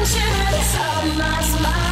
Intentions on my smile.